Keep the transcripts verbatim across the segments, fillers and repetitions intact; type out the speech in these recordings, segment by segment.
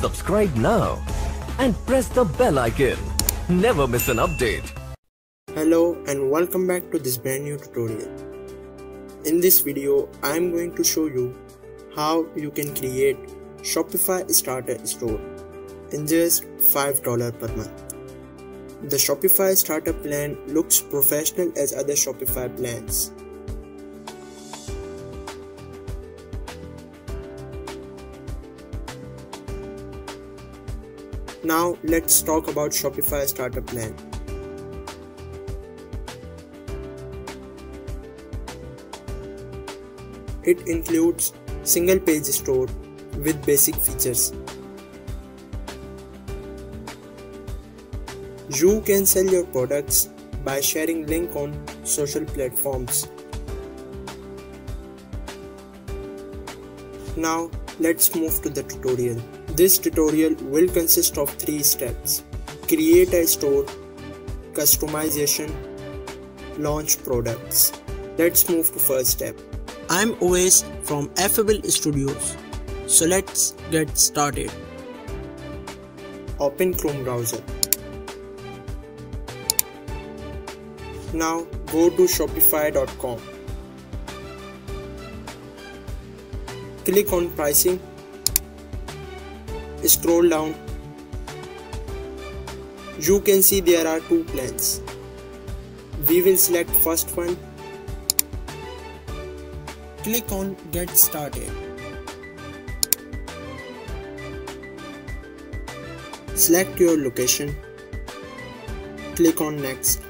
Subscribe now and press the bell icon. Never miss an update. Hello and welcome back to this brand new tutorial. In this video, I am going to show you how you can create Shopify Starter Store in just five dollars per month. The Shopify Starter plan looks professional as other Shopify plans. Now let's talk about Shopify Starter plan. It includes single page store with basic features. You can sell your products by sharing link on social platforms. Now let's move to the tutorial. This tutorial will consist of three steps: create a store, customization, launch products. Let's move to first step. I'm Ovesh from Affable Studios. So let's get started. Open Chrome browser. Now go to Shopify dot com. Click on pricing. Scroll down. You can see there are two plans. We will select first one. Click on get started. Select your location. Click on next.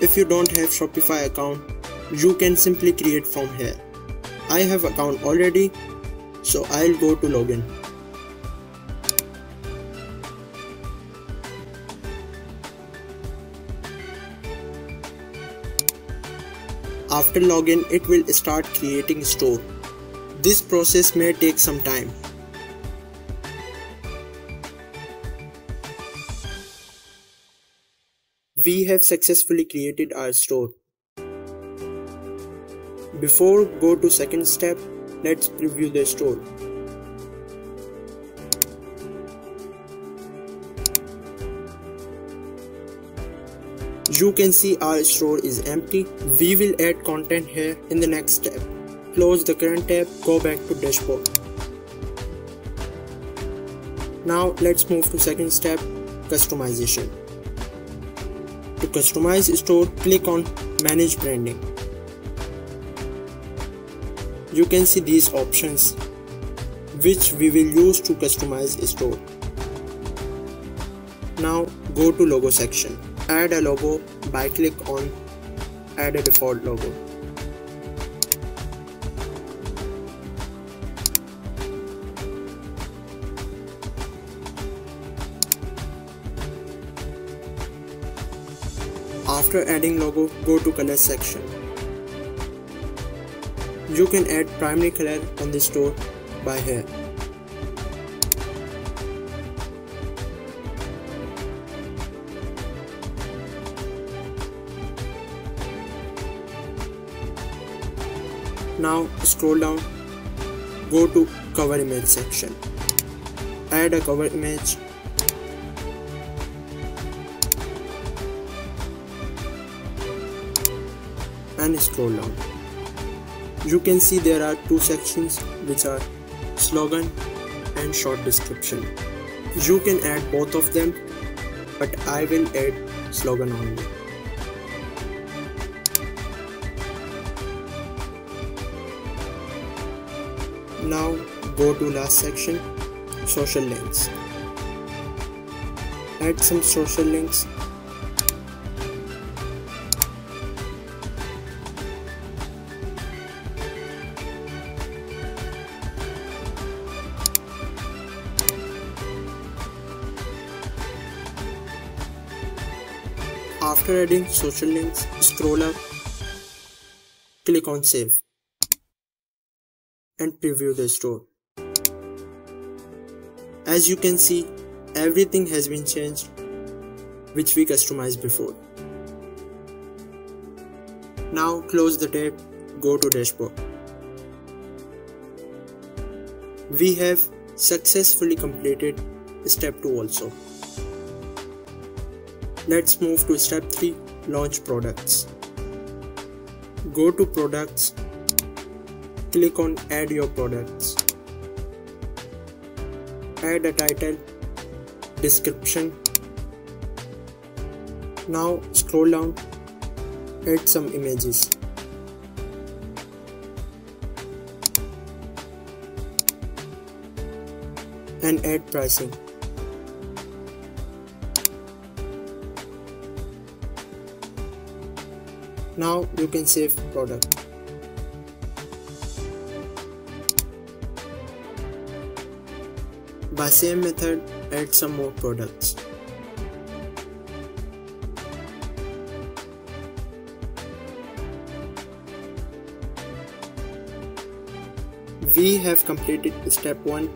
If you don't have Shopify account, you can simply create from here. I have account already, so I'll go to login. After login, it will start creating store. This process may take some time. We have successfully created our store. Before go to second step, let's preview the store. You can see our store is empty. We will add content here in the next step. Close the current tab, go back to dashboard. Now let's move to second step, customization. To customize store, click on manage branding. You can see these options which we will use to customize store. Now go to logo section. Add a logo by click on add a default logo. After adding logo, go to color section. You can add primary color on the store by here. Now scroll down, go to cover image section. Add a cover image. And scroll down. You can see there are two sections which are slogan and short description. You can add both of them, but I will add slogan only. Now go to last section, social links. Add some social links. After adding social links, scroll up, click on save and preview the store. As you can see, everything has been changed which we customized before. Now close the tab, go to dashboard. We have successfully completed step two also. Let's move to step three, launch products. Go to products, click on add your products. Add a title, description. Now scroll down, add some images. And add pricing. Now you can save product. By same method, add some more products. We have completed step one,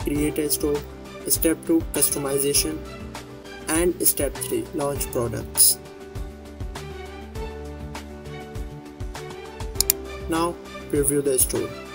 create a store, step two, customization, and step three, launch products. Now preview the store.